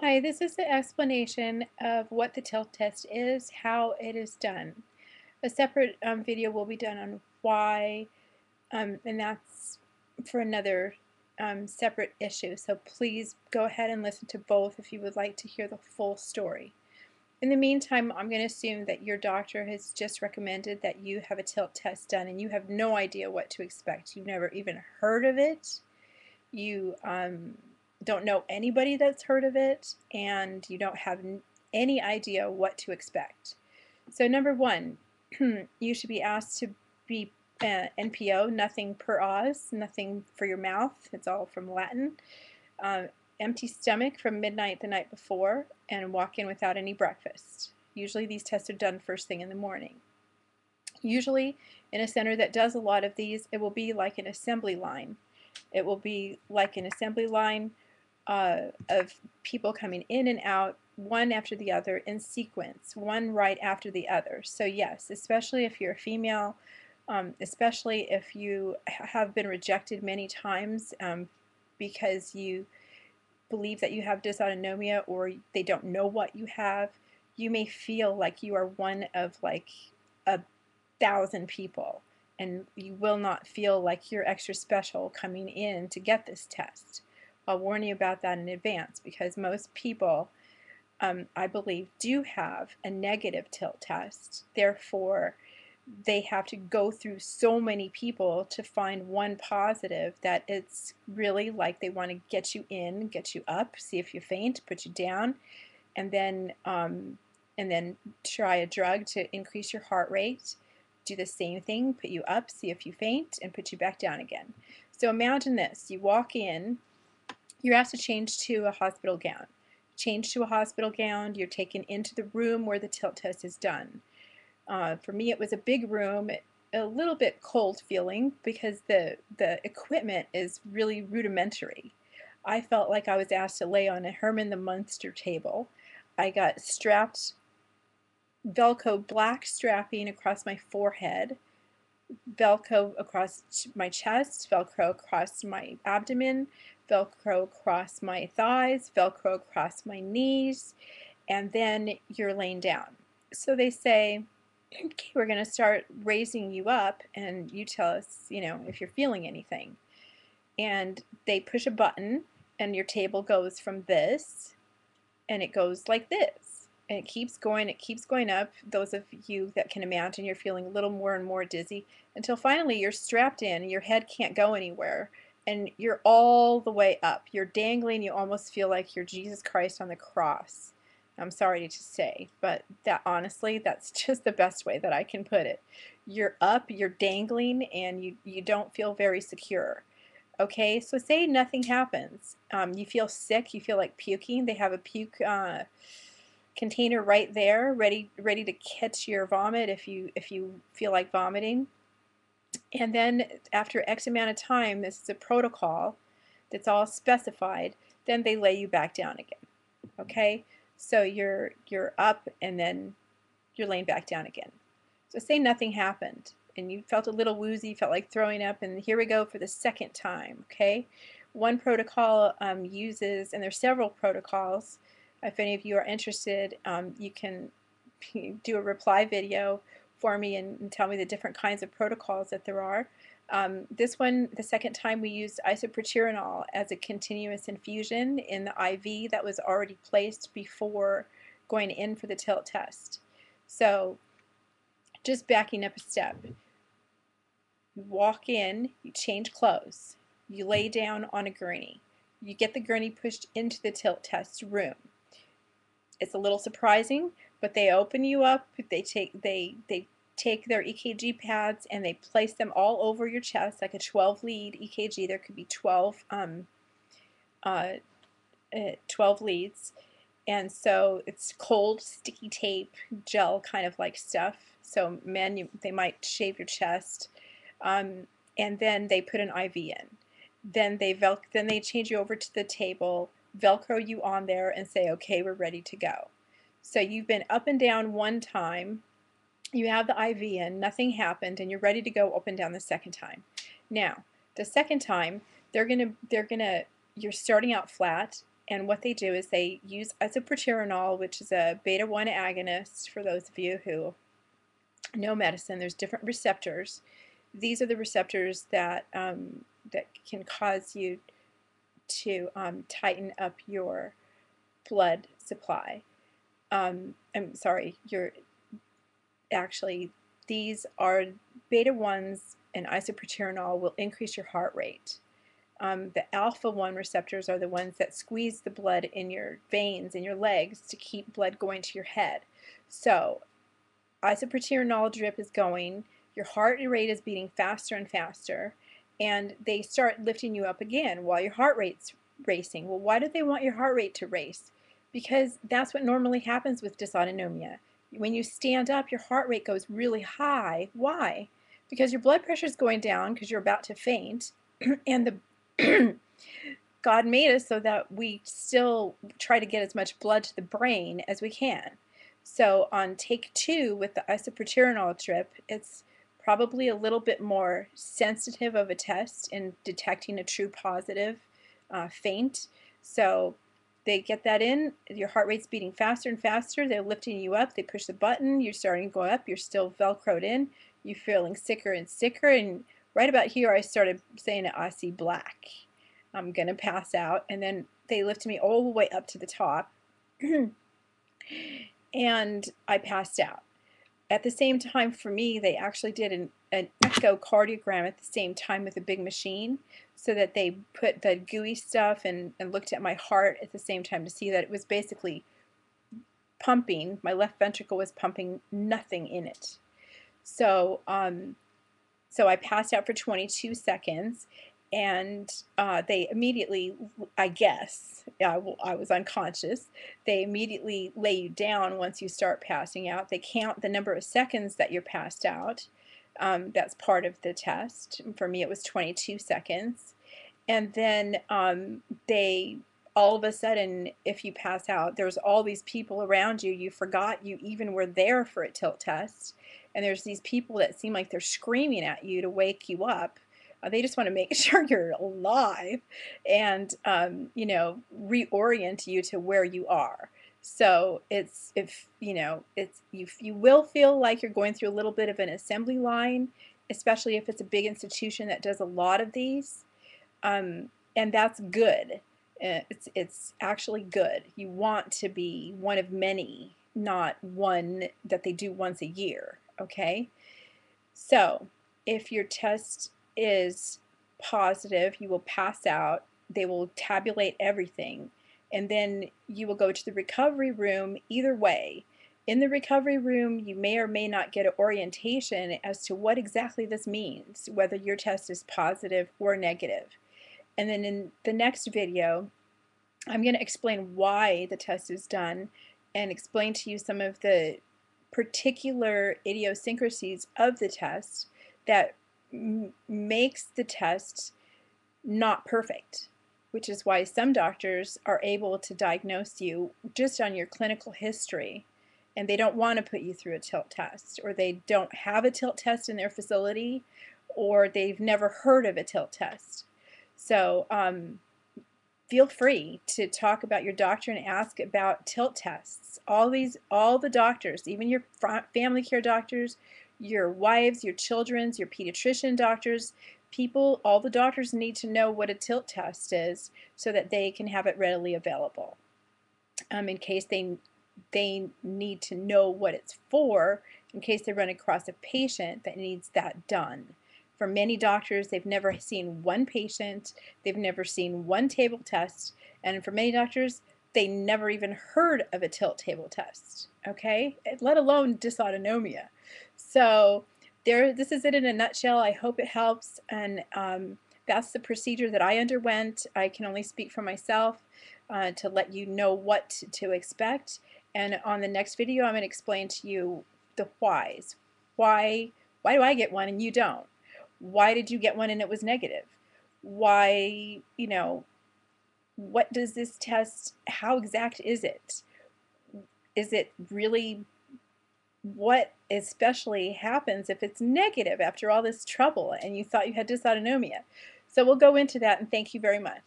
Hi, this is the explanation of what the tilt test is, how it is done. A separate video will be done on why, and that's for another separate issue. So please go ahead and listen to both if you would like to hear the full story. In the meantime, I'm going to assume that your doctor has just recommended that you have a tilt test done and you have no idea what to expect. You've never even heard of it. You don't know anybody that's heard of it, and you don't have any idea what to expect. So number one, you should be asked to be NPO, nothing per os, nothing for your mouth, it's all from Latin. Empty stomach from midnight the night before, and walk in without any breakfast. Usually these tests are done first thing in the morning. Usually in a center that does a lot of these, it will be like an assembly line. It will be like an assembly line of people coming in and out, one after the other, in sequence, one right after the other. So yes, especially if you're a female, especially if you have been rejected many times because you believe that you have dysautonomia or they don't know what you have, you may feel like you are one of like 1,000 people, and you will not feel like you're extra special coming in to get this test. I'll warn you about that in advance, because most people, I believe, do have a negative tilt test. Therefore, they have to go through so many people to find one positive that it's really like they want to get you in, get you up, see if you faint, put you down, and then try a drug to increase your heart rate, do the same thing, put you up, see if you faint, and put you back down again. So imagine this. You walk in, you're asked to change to a hospital gown. Change to a hospital gown, you're taken into the room where the tilt test is done. For me, it was a big room, a little bit cold feeling because the equipment is really rudimentary. I felt like I was asked to lay on a Herman the Munster table. I got strapped, Velcro black strapping across my forehead, Velcro across my chest, Velcro across my abdomen, Velcro across my thighs, Velcro across my knees, and then you're laying down. So they say, okay, we're going to start raising you up, and you tell us, you know, if you're feeling anything. And they push a button, and your table goes from this, and it goes like this. And it keeps going up. Those of you that can imagine, you're feeling a little more and more dizzy, until finally you're strapped in, and your head can't go anywhere, and you're all the way up. You're dangling, you almost feel like you're Jesus Christ on the cross. I'm sorry to say, but that honestly, that's just the best way that I can put it. You're up, you're dangling, and you don't feel very secure. Okay, so say nothing happens. You feel sick, you feel like puking. They have a puke container right there, ready to catch your vomit if you feel like vomiting. And then after X amount of time, this is a protocol that's all specified, then they lay you back down again. Okay? So you're up, and then you're laying back down again. So say nothing happened, and you felt a little woozy, felt like throwing up, and here we go for the second time, okay? One protocol uses, and there's several protocols. If any of you are interested, you can do a reply video for me and tell me the different kinds of protocols that there are. This one, the second time, we used isoproterenol as a continuous infusion in the IV that was already placed before going in for the tilt test. So just backing up a step, you walk in, you change clothes, you lay down on a gurney, you get the gurney pushed into the tilt test room. It's a little surprising, but they open you up, they take their EKG pads, and they place them all over your chest like a 12-lead EKG. There could be 12 leads, and so it's cold, sticky tape, gel kind of like stuff. So men, they might shave your chest, and then they put an IV in. Then they change you over to the table, Velcro you on there, and say, okay, we're ready to go. So you've been up and down one time. You have the IV in, nothing happened, and you're ready to go up and down the second time. Now, the second time, you're starting out flat, and what they do is they use isoproterenol, which is a beta-1 agonist. For those of you who know medicine, there's different receptors. These are the receptors that that can cause you to tighten up your blood supply. I'm sorry, actually, these are beta-1s, and isoproterenol will increase your heart rate. The alpha-1 receptors are the ones that squeeze the blood in your veins, in your legs, to keep blood going to your head. So isoproterenol drip is going, your heart rate is beating faster and faster, and they start lifting you up again while your heart rate's racing. Well, why do they want your heart rate to race? Because that's what normally happens with dysautonomia. When you stand up, your heart rate goes really high. Why? Because your blood pressure is going down because you're about to faint, and the God made us so that we still try to get as much blood to the brain as we can. So on take two with the isoproterenol drip, it's probably a little bit more sensitive of a test in detecting a true positive faint. So they get that in, your heart rate's beating faster and faster, they're lifting you up, they push the button, you're starting to go up, you're still velcroed in, you're feeling sicker and sicker, and right about here I started saying, I see black, I'm gonna pass out. And then they lift me all the way up to the top and I passed out. At the same time for me, they actually did an echocardiogram at the same time with a big machine, so that they put the gooey stuff and looked at my heart at the same time to see that it was basically pumping. My left ventricle was pumping nothing in it. So so I passed out for 22 seconds, and they immediately, I guess, I was unconscious, they immediately lay you down once you start passing out. They count the number of seconds that you're passed out. That's part of the test. For me, it was 22 seconds. And then they, all of a sudden, if you pass out, there's all these people around you. You forgot you even were there for a tilt test. And there's these people that seem like they're screaming at you to wake you up. They just want to make sure you're alive and, you know, reorient you to where you are. So it's, if you know, it's, you will feel like you're going through a little bit of an assembly line, especially if it's a big institution that does a lot of these, and that's good. It's actually good. You want to be one of many, not one that they do once a year. Okay, so if your test is positive, you will pass out. They will tabulate everything. And then you will go to the recovery room either way. In the recovery room, you may or may not get an orientation as to what exactly this means, whether your test is positive or negative. And then in the next video, I'm going to explain why the test is done and explain to you some of the particular idiosyncrasies of the test that makes the test not perfect, which is why some doctors are able to diagnose you just on your clinical history, and they don't want to put you through a tilt test, or they don't have a tilt test in their facility, or they've never heard of a tilt test. So feel free to talk about your doctor and ask about tilt tests. All the doctors, even your family care doctors, your wives, your children's, your pediatrician doctors, all the doctors need to know what a tilt test is so that they can have it readily available in case they need to know what it's for, in case they run across a patient that needs that done. For many doctors, they've never seen one patient, they've never seen one table test, and for many doctors, they never even heard of a tilt table test, okay, let alone dysautonomia. So this is it in a nutshell. I hope it helps, and that's the procedure that I underwent. I can only speak for myself to let you know what to expect, and on the next video I'm going to explain to you the whys. Why do I get one and you don't? Why did you get one and it was negative? Why, you know, what does this test, how exact is it? Is it really, what especially happens if it's negative after all this trouble and you thought you had dysautonomia? So we'll go into that, and thank you very much.